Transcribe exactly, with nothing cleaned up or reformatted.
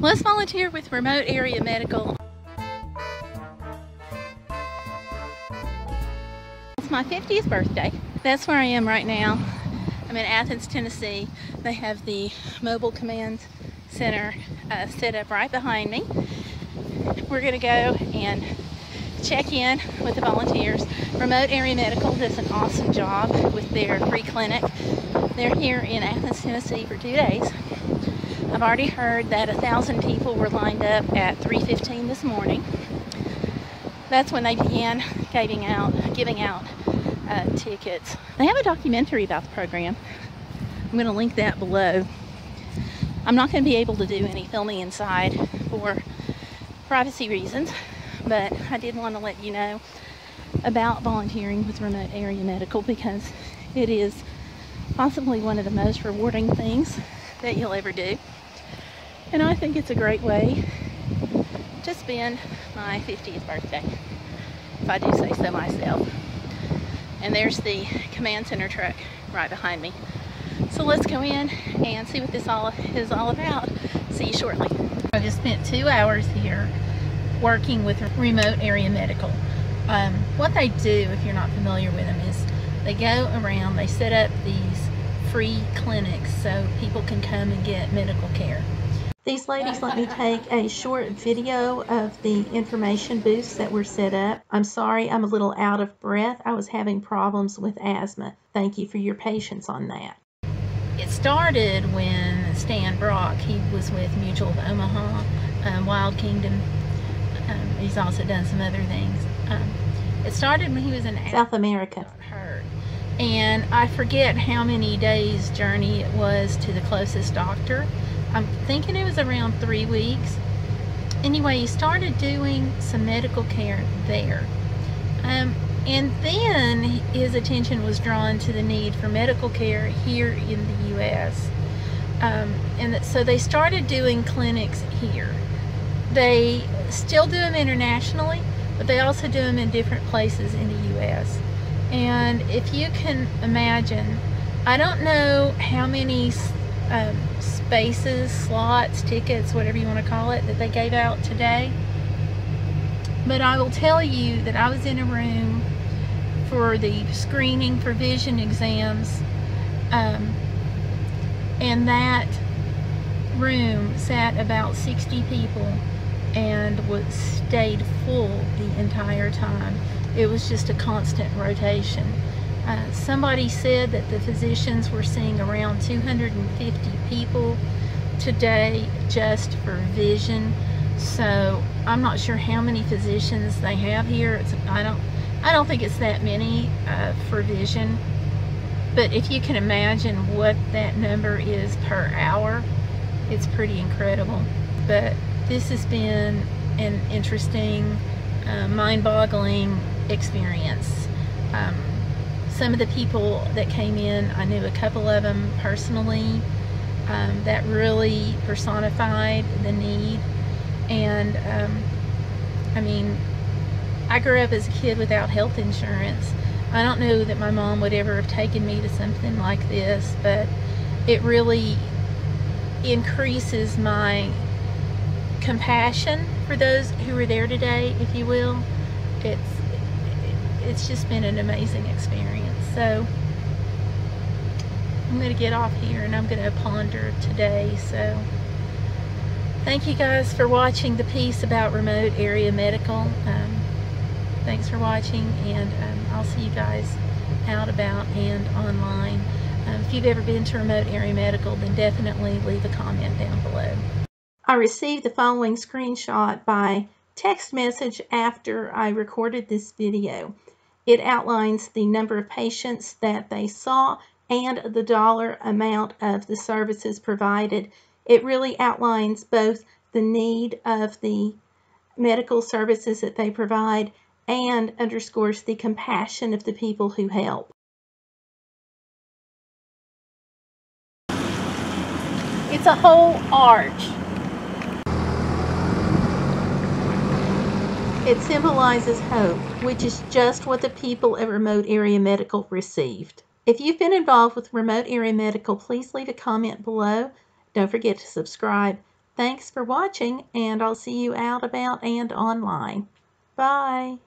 Let's volunteer with Remote Area Medical. It's my fiftieth birthday. That's where I am right now. I'm in Athens, Tennessee. They have the mobile command center uh, set up right behind me. We're going to go and check in with the volunteers. Remote Area Medical does an awesome job with their free clinic. They're here in Athens, Tennessee for two days. I've already heard that a thousand people were lined up at three fifteen this morning. That's when they began giving out, giving out uh, tickets. They have a documentary about the program. I'm going to link that below. I'm not going to be able to do any filming inside for privacy reasons, but I did want to let you know about volunteering with Remote Area Medical because it is possibly one of the most rewarding things that you'll ever do. And I think it's a great way to spend my fiftieth birthday, if I do say so myself. And there's the command center truck right behind me. So let's go in and see what this all is all about. See you shortly. I just spent two hours here working with Remote Area Medical. Um, what they do, if you're not familiar with them, is they go around, they set up these free clinics so people can come and get medical care. These ladies let me take a short video of the information booths that were set up. I'm sorry I'm a little out of breath. I was having problems with asthma. Thank you for your patience on that. It started when Stan Brock, he was with Mutual of Omaha, um, Wild Kingdom. Um, he's also done some other things. Um, it started when he was in South America. Heard. And I forget how many days journey it was to the closest doctor. I'm thinking it was around three weeks. Anyway, he started doing some medical care there. Um, and then his attention was drawn to the need for medical care here in the U S Um, and so they started doing clinics here. They still do them internationally, but they also do them in different places in the U S And if you can imagine, I don't know how many um, spaces, slots, tickets, whatever you want to call it, that they gave out today. But I will tell you that I was in a room for the screening for vision exams, um, and that room sat about sixty people and was, stayed full the entire time. It was just a constant rotation. Uh, somebody said that the physicians were seeing around two hundred fifty people today just for vision. So I'm not sure how many physicians they have here. It's, I don't, I don't think it's that many uh, for vision. But if you can imagine what that number is per hour, it's pretty incredible. But this has been an interesting, uh, mind-boggling experience. Um, some of the people that came in, I knew a couple of them personally. Um, that really personified the need. And um, I mean, I grew up as a kid without health insurance. I don't know that my mom would ever have taken me to something like this, but it really increases my compassion for those who were there today, if you will. It's it's just been an amazing experience. So I'm going to get off here and I'm going to ponder today. So thank you guys for watching the piece about Remote Area Medical. Um, thanks for watching, and um, I'll see you guys out about and online. Um, if you've ever been to Remote Area Medical, then definitely leave a comment down below. I received the following screenshot by text message after I recorded this video. It outlines the number of patients that they saw and the dollar amount of the services provided. It really outlines both the need of the medical services that they provide and underscores the compassion of the people who help. It's a whole arch. It symbolizes hope, which is just what the people at Remote Area Medical received. If you've been involved with Remote Area Medical, please leave a comment below. Don't forget to subscribe. Thanks for watching, and I'll see you out, about, and online. Bye!